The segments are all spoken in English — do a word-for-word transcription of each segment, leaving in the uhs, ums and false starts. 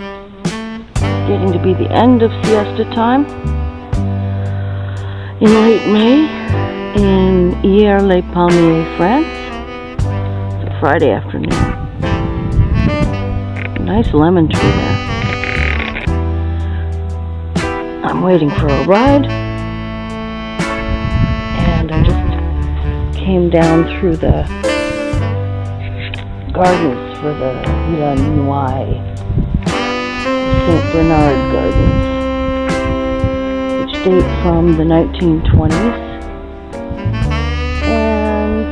Getting to be the end of siesta time in late May in Hyères-les-Palmiers, France. It's a Friday afternoon. Nice lemon tree there. I'm waiting for a ride, and I just came down through the gardens for the Villa Noailles, Saint Bernard Gardens, which date from the nineteen twenties. And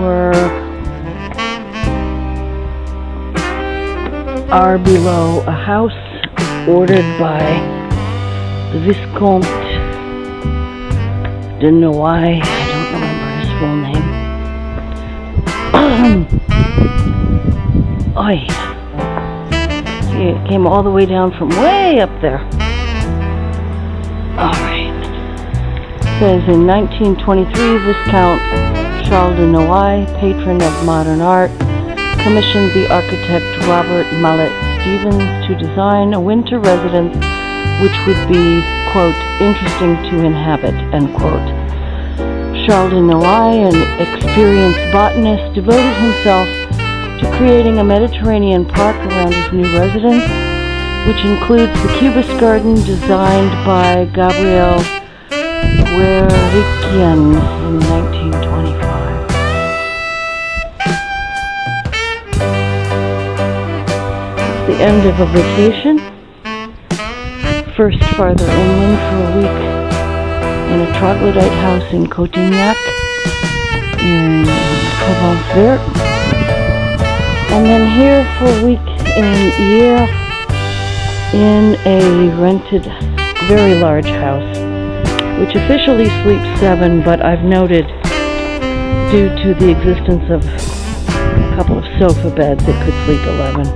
were are below a house ordered by the Viscount de Noailles. I don't remember his full name. Oi. It came all the way down from way up there. Alright. Says in nineteen twenty-three, Viscount Charles de Noailles, patron of modern art, commissioned the architect Robert Mallet Stevens to design a winter residence which would be, quote, interesting to inhabit, end quote. Charles de Noailles, an experienced botanist, devoted himself to creating a Mediterranean park around his new residence, which includes the Cubist garden designed by Gabriel Guerrickian in nineteen twenty-five. It's the end of a vacation. First farther inland for a week in a troglodyte house in Cotignac in Provence-Vert. And then here for a week in Hyères in a rented very large house, which officially sleeps seven, but I've noted, due to the existence of a couple of sofa beds, it could sleep eleven.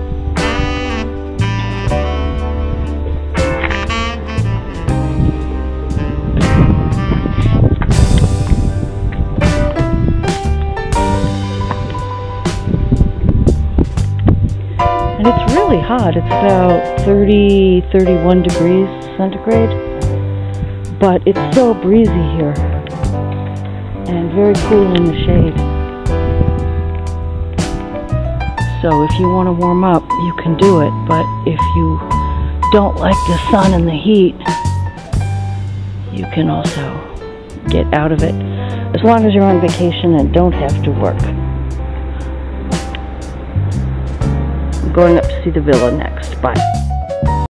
And it's really hot. It's about thirty, thirty-one degrees centigrade. But it's so breezy here, and very cool in the shade. So if you want to warm up, you can do it, but if you don't like the sun and the heat, you can also get out of it, as long as you're on vacation and don't have to work. I'm going up to see the villa next. Bye.